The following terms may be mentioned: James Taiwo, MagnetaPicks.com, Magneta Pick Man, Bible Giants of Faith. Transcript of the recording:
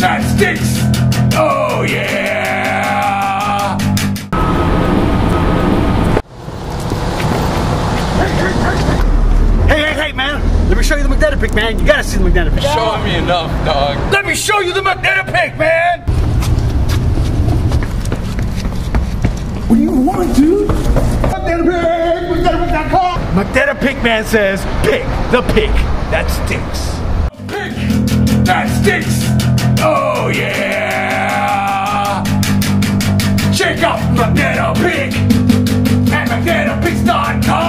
That sticks! Oh yeah! Hey man! Let me show you the Magneta Pick Man! You gotta see the Magneta Pick! Showing me enough, dog! Let me show you the Magneta Pick Man! What do you want, dude? MagnetaPicks.com! Magneta Pick Man says, pick the pick that sticks! Pick that sticks! Oh yeah! Check out Magneta Pick at MagnetaPicks.com!